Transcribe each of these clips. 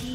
He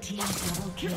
Red team double kill.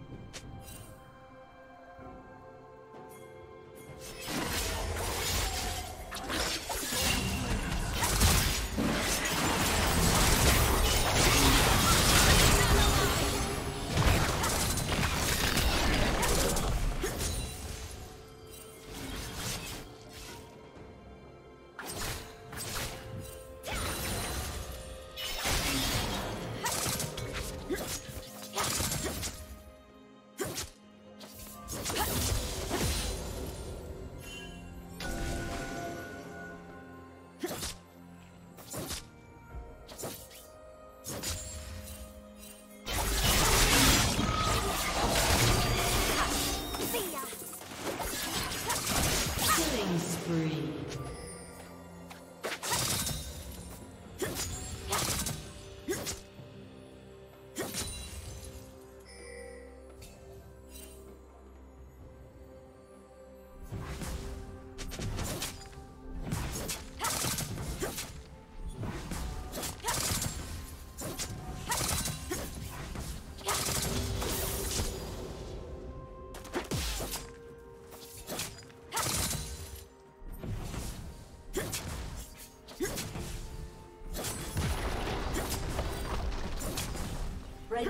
The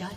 Shut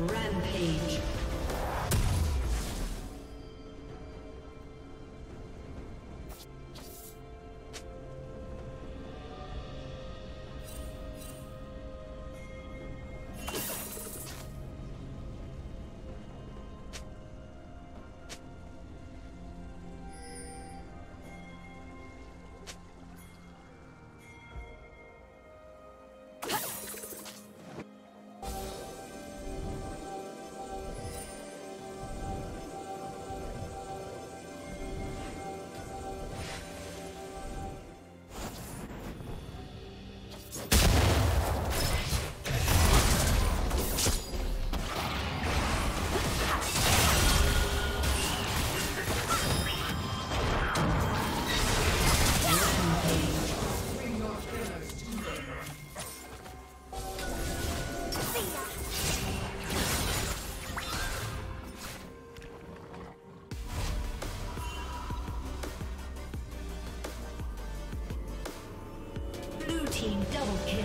Rampage. Double kill.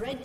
Red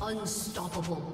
Unstoppable.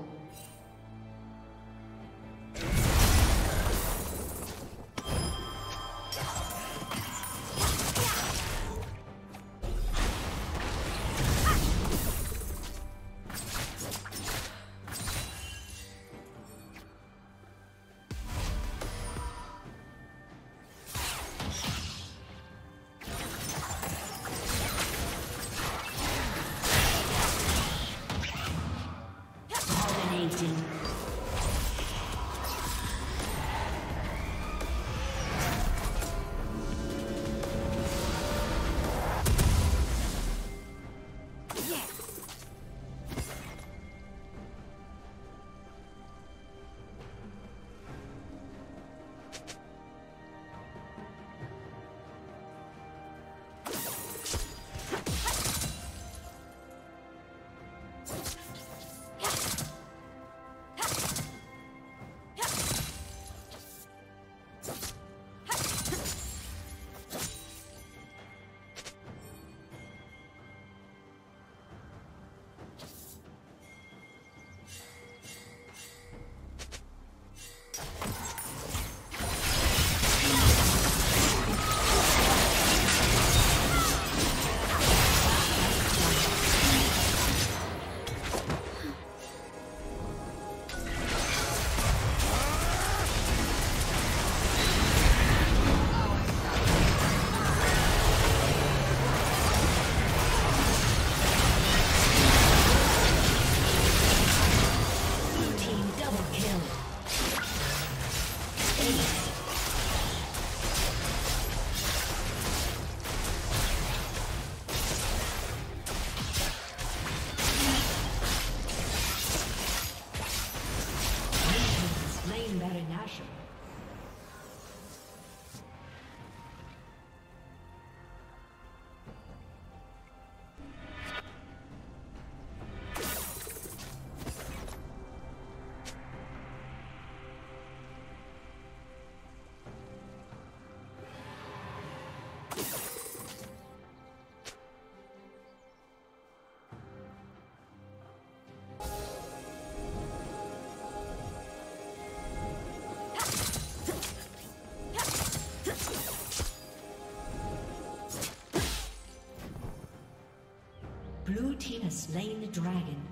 Blue team has slain the dragon.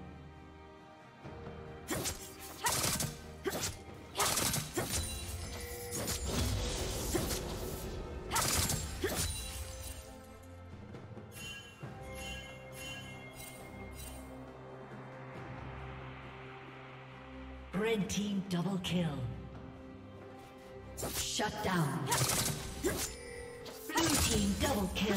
Red team double kill. Shut down. Blue team team double kill.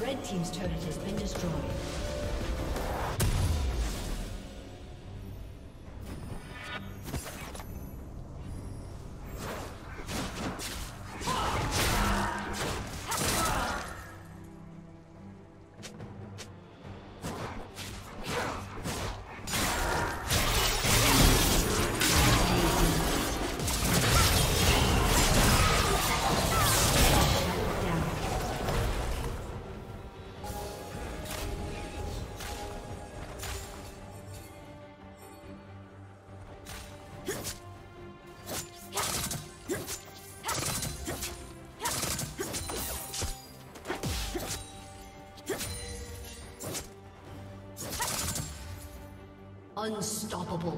Red team's turret has been destroyed. Unstoppable.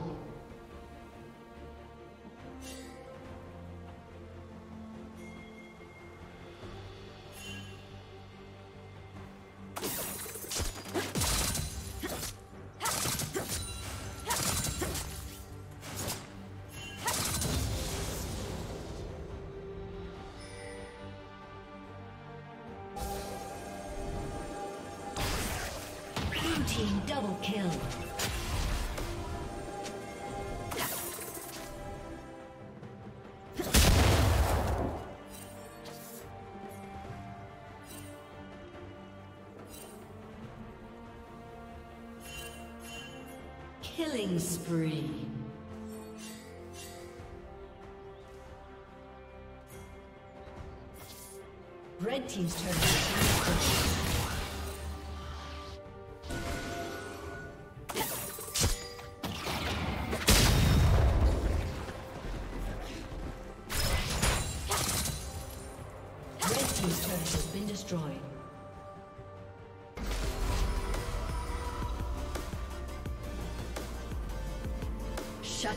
Blue team double kill. Killing spree. Red team's turn. Red team's turret has been destroyed. Shut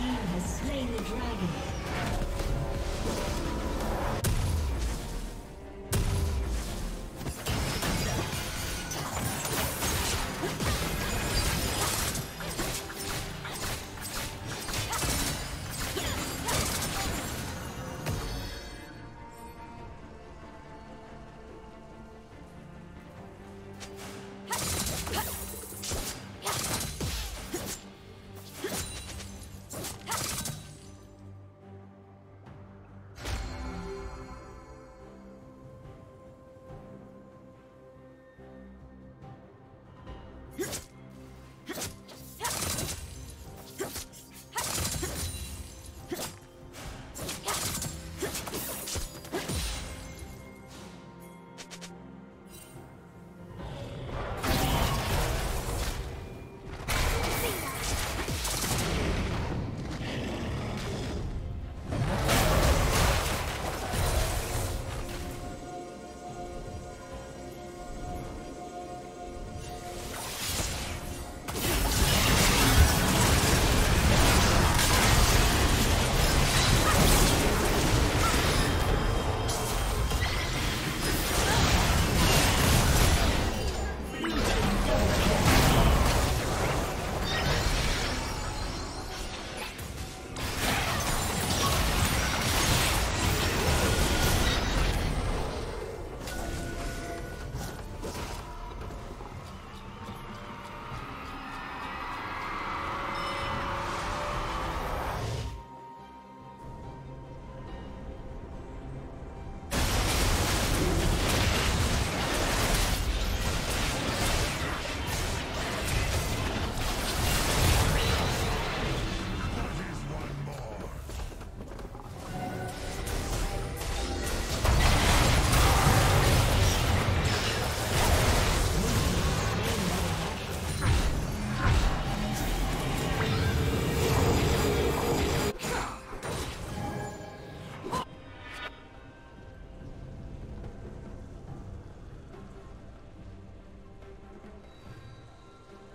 team has slain the dragon.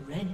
Red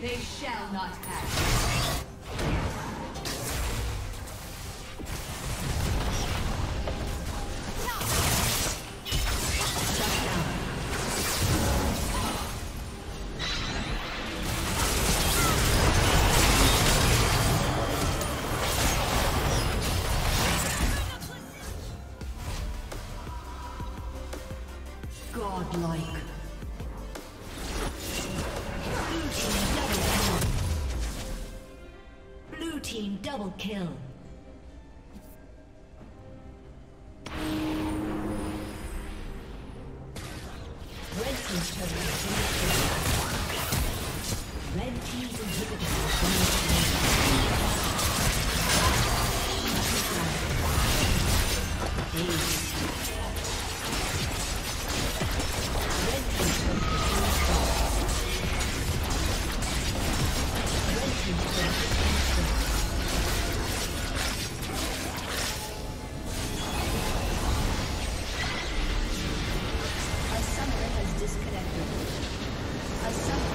They shall not pass. Godlike. Double kill. Disconnected.